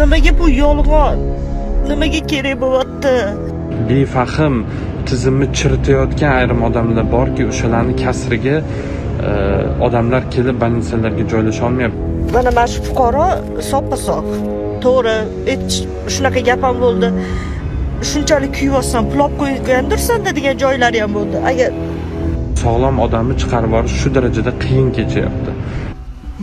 Nimaga bu yolg'on? Nimaga kerak bo'lyapti? Befahm tizimni chiritayotgan ayrim odamlar borki, o'shalarning kasriga odamlar kelib bolnitsalarga joylasha olmayapti. Mana mana shu fuqaro soppa-soq. To'g'ri, shunaqa gap ham bo'ldi. Shunchalik kuyvasam, pulab qo'ygandirsan degan joylari ham bo'ldi. Agar sog'lom odamni chiqarib borish shu darajada qiyin kechyapti.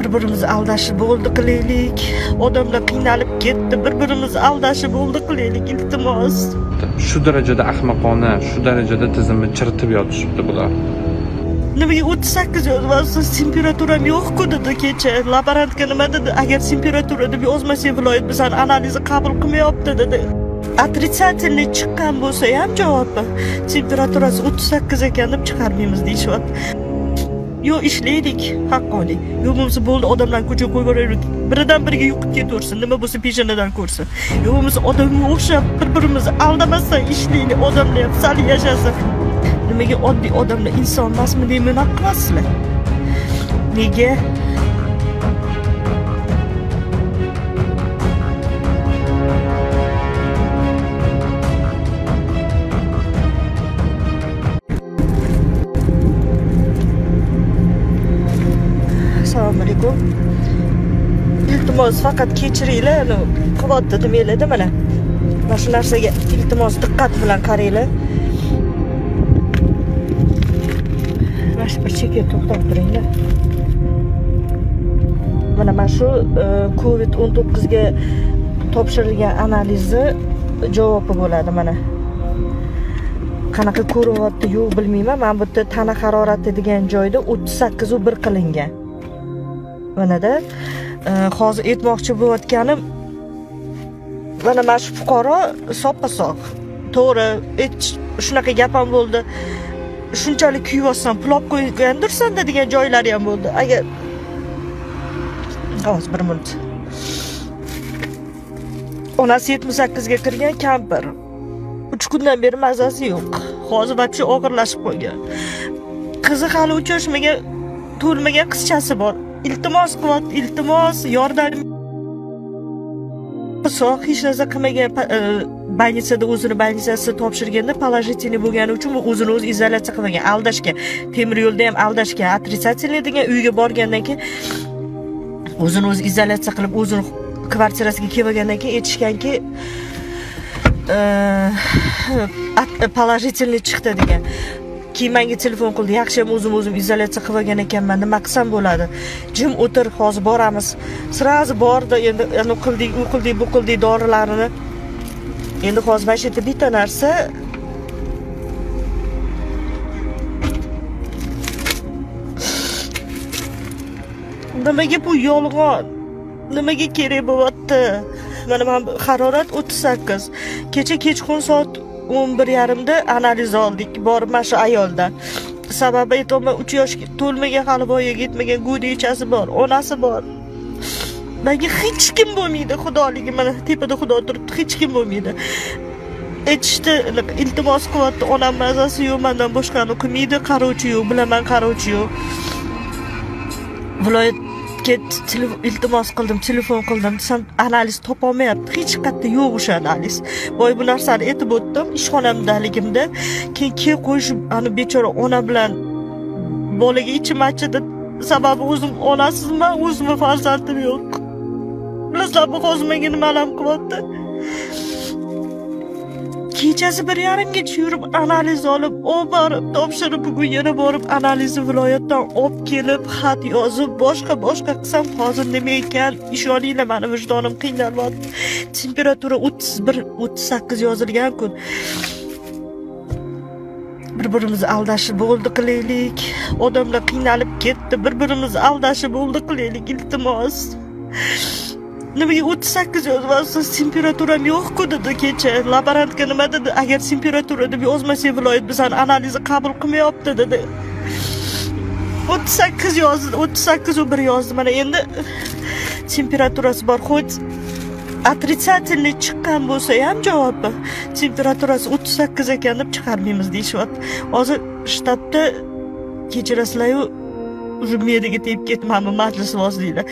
Bir-birimiz aldashib bo'ldi qilaylik. Odamlar qiynalib ketdi. Bir-birimiz aldashib bo'ldi qilaylik, iltimos. Shu darajada ahmoqona, shu darajada tizimni chiritib yotishibdi bular. Nimaga 38 yo'lvasiz, temperaturam yo'q-ku dedi kecha. Laborantga nima dedi? Agar temperatura deb yozmasa, viloyat bizani analizni qabul qilmayapti dedi. Отрицательный chiqqan bo'lsa ham javobi temperaturasi 38 ekan deb chiqarmaymiz deyshapti. Yo ishlaydik, haqqoniy. Yo bo'lmasa bo'ldi, odamlarni ko'chaga qo'yib yuboraylik. Biridan biriga yuqib ketaversin, nima bo'lsa peshanadan ko'rsin. Yo bo'lmasa odamga o'xshab bir-birimizni aldamasdan ishlaylik, odamlar ham sal yashasin. Nimaga oddiy odamlar inson emasmi deb men aqlasizlar? Nega? Iltimos faqat kechiringlar, quvvat demanglar, mana. Mana shu narsaga iltimos diqqat bilan qaranglar. Mana shu bir chekka to'xtab turinglar. Mana shu COVID-19 ga topshirilgan analizni javobi bo'ladi mana. Qanaqa ko'rinyapti, yo'q bilmayman. Mana bu yerda tana harorati degan joyda 38.1 qilingan. Bunada hozir aytmoqchi bo'layotganim mana mana shu fuqaro soppa-soq. To'g'ri, shunaqa gap ham bo'ldi. Shunchalik kuyvasam, pulab qo'ygandirsan degan joylari ham bo'ldi. Agar hozir bir minut. Onasi 78 ga kirgan kampir. 3 kundan beri mazasi yo'q. Hozir vaqti og'irlashib qolgan. Qizi hali uchrashmagan, to'lmagan qizchasi bor. Iltimos qilib, iltimos yordam. So'q hech narsa qilmagan bolnitsada o'zini bolnitsasiga topshirganda положительный bo'lgani uchun o'zini o'zi izolyatsiya qilgan, aldashgan. Temir yo'lda ham aldashgan, отрицательный degan uyga borgandan keyin o'zini o'zi izolyatsiya qilib, o'zini kvartirasiga kelgandan keyin aytishganki, положительный chiqdi degan. Keyin menga telefon qildi. Yaxshi, ham o'zim izolyatsiya qilgan ekanman. Nima qilsam bo'ladi? Jim o'tir, hozir boramiz. Sirazi bordi. Endi anu qildik, u qildik, bu qildik dorilarini. Endi hozir mana shu yerda bitta narsa nimaga bu yolg'on? Nimaga kerak bo'lyapti? Mana harorat 38. Kecha kechqurun soat 11:30 da analiz oldik. Borib mana shu ayoldan. Sababi aytaman, 3 yoshga to'lmagan, hali voyaga yetmagan go'daychasi bor, onasi bor. Menga hech kim bo'lmaydi, xudoligi mana tepada xudo turibdi, hech kim bo'lmaydi. Aytishdi, iltimos qilyapti, onam mazasi yo'q, mendan boshqani qilmaydi, qarovchi yo'q, bilaman qarovchi yo'q. Viloyatga iltimos qildim, telefon qildim, desam analiz topa olmayapti. Hech qayerda yo'q o'sha analiz. Voy, bu narsani aytib o'tdim, ishxonamdaligimda. Keyin kelib qo'yishib, ani bechora ona bilan bolaga ichmachida sababi o'zim onasizman, o'zim farzandim yo'q. Bilasizlar, bu hozir menga nimalar qilyapti? Kechasi 1:30 gacha yurib analiz olib, o'borib, topshirib, bugun yana borib analizni viloyatdan olib kelib, xat yozib, boshqa qilsam hozir nima ekan, ishoninglar, meni vijdonim qiynalyapti. Temperatura 31-38 yozilgan kun. Bir-birimizni aldashib bo'ldi qilaylik. Odamlar qiynalib ketdi. Bir-birimizni aldashib bo'ldi qilaylik, iltimos. Nimaga 38 yo'lvasiz, temperaturam yo'q-ku dedi kecha. Laborantga nima dedi? Agar temperatura deb yozmasa, viloyat bizani analizni qabul qilmayapti dedi. 38 yozdi, 38.1 yozdi. Mana endi temperaturasi bor. Xo'j, отрицательный chiqqan bo'lsa ham javobi temperaturasi 38 ekan deb chiqarmaymiz deyshot. Hozir shtatda kechirasizlar-ku, уже mediga tegib ketmanmi majlisvozliklar.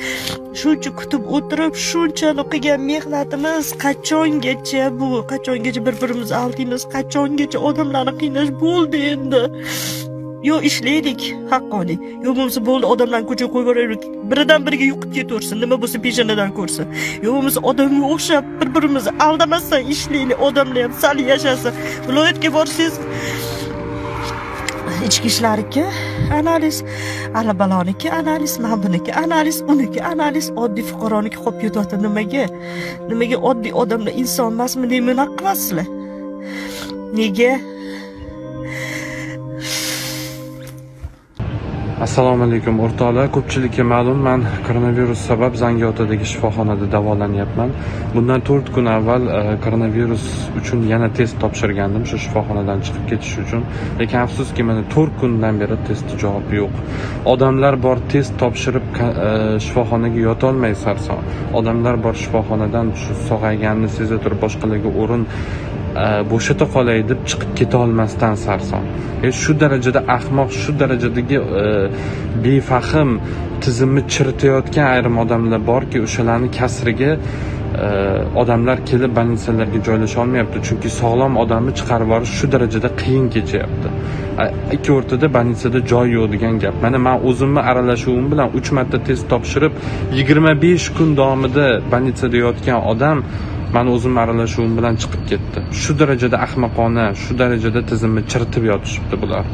Shuncha kutib o'tirib, shunchani qilgan mehnatimiz qachongacha bu, qachongacha bir-birimizni aldaymiz, qachongacha odamlarni qiynash bo'ldi endi. Yo ishlaydik, haqqoniy. Yo bo'lmasa bo'ldi, odamlarni ko'chaga qo'yib yuboraylik. Biridan biriga yuqib ketaversin, nima bo'lsa peshonadan ko'rsin. Yo bo'lmasa odamga o'xshab bir-birimizni aldamasdan ishlaylik, odamlar ham sal yashasin. Viloyatga borsangiz, ichki ishlariki analiz, alabaloniki analiz, mabuniki analiz, uniki analiz, oddiy fuqaroniki qop yotadi nimaga? Nimaga oddiy odamlar inson emasmi deb men qilasizlar? Nega? Assalomu alaykum o'rtoqlar, ko'pchilikka ma'lum, men koronavirus sabab Zangiotadagi shifoxonada davolanyapman. Bundan 4 kun avval koronavirus uchun yana test topshirgandim, shu shifoxonadan chiqib ketish uchun. Lekin afsuski, mana 4 kundan beri testga javob yo'q. Odamlar bor, test topshirib shifoxonaga yota olmay sarson. Odamlar bor, shifoxonadan shu sog'ayganini seza turib boshqalarga o'rin bo'shata qolay deb chiqib keta olmasdan sarson. Shu darajada ahmoq, shu darajadagi befahm tizimni chiritayotgan ayrim odamlar borki, o'shalarni kasriga odamlar kelib больницalarga joylasha olmayapti, chunki sog'lom odamni chiqarib borish shu darajada qiyin kechyapti. Ikki o'rtada больницada joy yo'q degan gap. Mana men o'zimni aralashuvim bilan 3 marta test topshirib 25 kun davomida больницada yotgan odam men o'zim aralashuvim bilan chiqib ketdi. Shu darajada ahmoqona, shu darajada tizimni chiritib yotishibdi bular.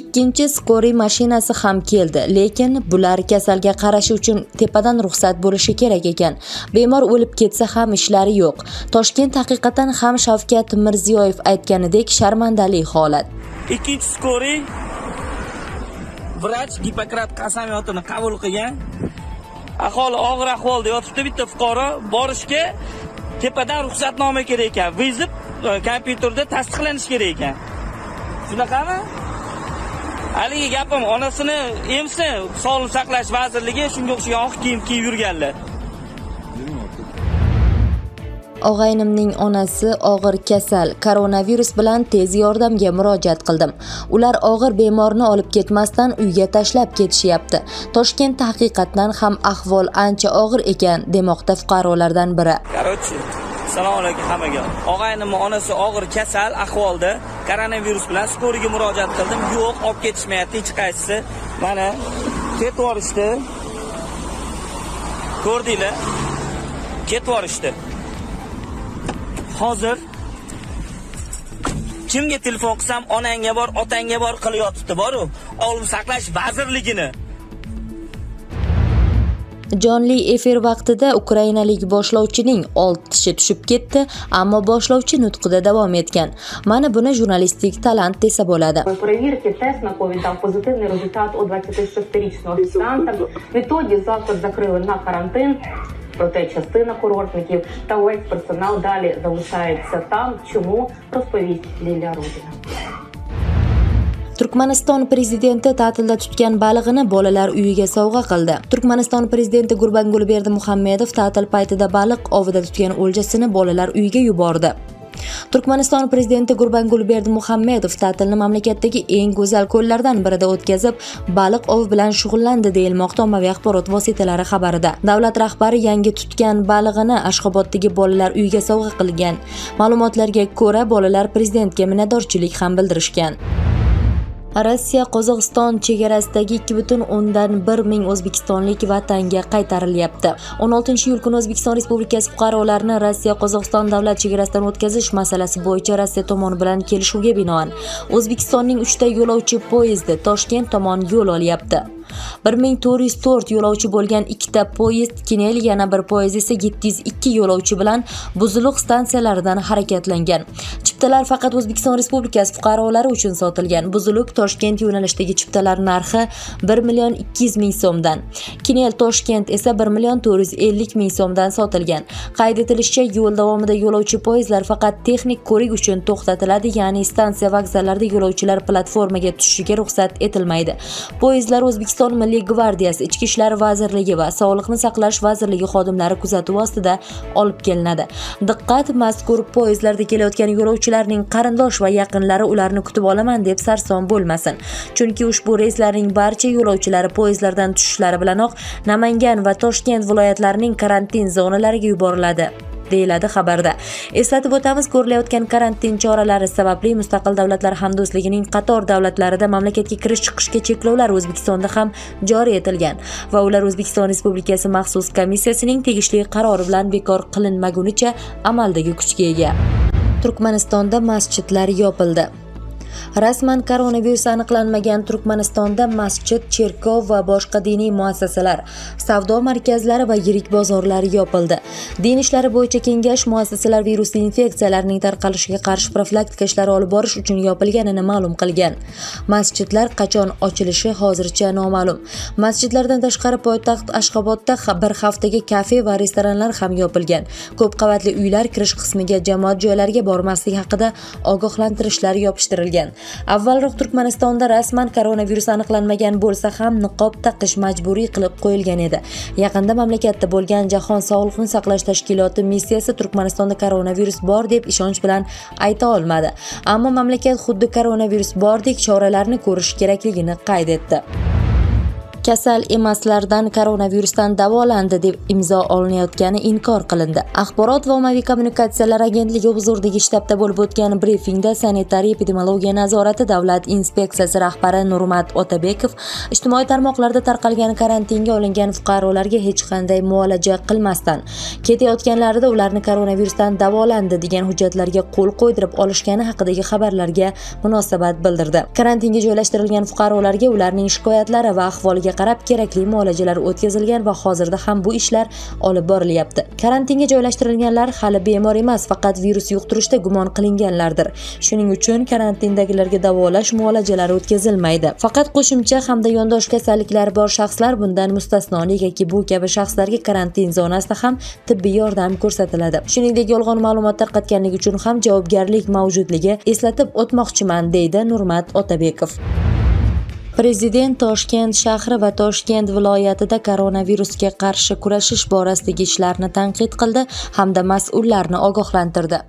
Ikkinchi skoriy mashinasi ham keldi, lekin bular kasalga qarash uchun tepadan ruxsat bo'lishi kerak ekan. Bemor o'lib ketsa ham ishlari yo'q. Toshkent haqiqatan ham Shavkat Mirziyoyev aytganidek sharmandali holat. Ikkinchi skoriy vrach Gipokrat qasamyotini qabul qilgan. Aholi og'ir ahvolda yotibdi, bitta fuqaro borishga tepadan ruxsatnoma kerak ekan. Vizib kompyuterda tasdiqlanish kerak ekan. Shunaqami? Haliga gapim, onasini emsin, Sog'liqni saqlash vazirligi shunga o'xshagan oq kiyim kiyib yurganlar. Og'aynimning onasi og'ir kasal, koronavirus bilan tez yordamga murojaat qildim. Ular og'ir bemorni olib ketmasdan uyga tashlab ketishyapti. Toshkentda haqiqatan ham ahvol ancha og'ir ekan, demoqda fuqarolardan biri. Qarochi, assalomu alaykum hammaga. Og'aynimning onasi og'ir kasal ahvolda, koronavirus bilan skoriga murojaat qildim. Yo'q, olib ketishmayapti hech qaysisi. Mana ketib yorishdi. Ko'rdinglar? Ketib yorishdi. Hozir kimga telefon qilsam, onangga bor, otangga bor qilyotibdi, bor-ku, Sog'liqni saqlash vazirligini. John Lee efir vaqtida ukrainalik boshlovchining 6 tishi tushib ketdi, ammo boshlovchi nutqida davom etgan. Mana buni jurnalistik talant desa bo'ladi. Проверьте тест на COVID, там позитивный результат у 26-річного офіціанта. Відтоді заклад закрили на карантин. Проте частина курортників та увесь персонал далі залишається там, чому розповість Лілія Рудіна. Turkmaniston prezidenti ta'tilda tutgan balig'ini bolalar uyiga sovg'a qildi. Turkmaniston prezidenti Gurbangul Berdimuhammedov ta'til paytida baliq ovida tutgan o'ljasini bolalar uyiga yubordi. Turkmaniston prezidenti Gurbangul Berdimuhammedov ta'tilni mamlakatdagi eng go'zal ko'llardan birida o'tkazib, baliq ovi bilan shug'ullandi, deyilmoqda ommaviy axborot vositalari xabarida. Davlat rahbari yangi tutgan balig'ini Ashxoboddagi bolalar uyiga sovg'a qilgan. Ma'lumotlarga ko'ra, bolalar prezidentga minnatdorchilik ham bildirishgan. Rossiya Qozog'iston chegarasidagi 2.1 ming o'zbekistonlik vatanga qaytarilyapti. 16-iyul kuni O'zbekiston Respublikasi fuqarolarini Rossiya Qozog'iston davlat chegarasidan o'tkazish masalasi bo'yicha Rossiya tomoni bilan kelishuvga binoan O'zbekistonning 3 ta yo'lovchi poyezdi Toshkent tomon yo'l olyapti. 1404 yo'lovchi bo'lgan ikkita poyezd Kinel, yana bir poyezd esa 702 yo'lovchi bilan Buzuluq stansiyalaridan harakatlangan. Chiptalar faqat O'zbekiston Respublikasi fuqarolari uchun sotilgan. Buzuluq Toshkent yo'nalishidagi chiptalar narxi 1.200.000 so'mdan, Kinel Toshkent esa 1.450.000 so'mdan sotilgan. Qayd etilishicha, yo'l davomida yo'lovchi poyezdlar faqat texnik ko'rik uchun to'xtatiladi, ya'ni stansiya vokzallarida yo'lovchilar platformaga tushishiga ruxsat etilmaydi. Poyezdlar O'zbekiston Milliy gvardiyasi, Ichki ishlar vazirligi va Sog'liqni saqlash vazirligi xodimlari kuzatuv ostida olib kelinadi. Diqqat, mazkur poyezdlarda kelayotgan yo'lovchilarning qarindosh va yaqinlari ularni kutib olaman deb sarson bo'lmasin. Chunki ushbu reyslarning barcha yo'lovchilari poyezdlardan tushishlari bilanoq Namangan va Toshkent viloyatlarining karantin zonalariga yuboriladi, deyiladi xabarda. Eslatib o'tamiz, ko'rilayotgan karantin choralari sababli mustaqil davlatlar hamdo'stligining qator davlatlarida mamlakatga kirish chiqishga cheklovlar O'zbekistonda ham joriy etilgan va ular O'zbekiston Respublikasi maxsus komissiyasining tegishli qarori bilan bekor qilinmagunicha amaldagi kuchga ega. Turkmanistonda masjidlar yopildi. Rasman koronavirus aniqlanmagan Turkmanistonda masjid, cherkov va boshqa diniy muassasalar, savdo markazlari va yirik bozorlar yopildi. Din ishlari bo'yicha kengash muassasalar virusli infeksiyalarning tarqalishiga qarshi profilaktika ishlari olib borish uchun yopilganini ma'lum qilgan. Masjidlar qachon ochilishi hozircha noma'lum. Masjidlardan tashqari poytaxt Ashxobodda bir haftaga kafe va restoranlar ham yopilgan. Ko'p qavatli uylar kirish qismiga jamoat joylariga bormaslik haqida ogohlantirishlar yopishtirilgan. Avvalroq Turkmanistonda rasman koronavirus aniqlanmagan bo'lsa ham niqob taqish majburiy qilib qo'yilgan edi. Yaqinda mamlakatda bo'lgan Jahon sog'liqni saqlash tashkiloti missiyasi Turkmanistonda koronavirus bor deb ishonch bilan ayta olmadi, ammo mamlakat xuddi koronavirus bordek choralarni ko'rish kerakligini qayd etdi. Kasal emaslardan koronavirusdan davolandi deb imzo olinayotgani inkor qilindi. Axborot va ommaviy kommunikatsiyalar agentligi huzuridagi shtabda bo'lib o'tgan brifingda sanitariya epidemiologiya nazorati davlat inspeksiyasi rahbari Nurmat Otabekov ijtimoiy tarmoqlarda tarqalgan karantinga olingan fuqarolarga hech qanday muolaja qilmasdan ketayotganlarida ularni koronavirusdan davolandi degan hujjatlarga qo'l qo'ydirib olishgani haqidagi xabarlarga munosabat bildirdi. Karantinga joylashtirilgan fuqarolarga ularning shikoyatlari va ahvoliga qarab kerakli muolajalar o'tkazilgan va hozirda ham bu ishlar olib borilyapti. Karantinga joylashtirilganlar hali bemor emas, faqat virus yuqtirishda gumon qilinganlardir. Shuning uchun karantindagilarga davolash muolajalari o'tkazilmaydi. Faqat qo'shimcha hamda yondosh kasalliklari bor shaxslar bundan mustasno, negaki bu kabi shaxslarga karantin zonasida ham tibbiy yordam ko'rsatiladi. Shuningdek, yolg'on ma'lumot tarqatganlik uchun ham javobgarlik mavjudligi eslatib o'tmoqchiman, deydi Nurmat Otabekov. Prezident Toshkent shahri va Toshkent viloyatida koronavirusga qarshi kurashish borasidagi ishlarni tanqid qildi hamda mas'ullarni ogohlantirdi.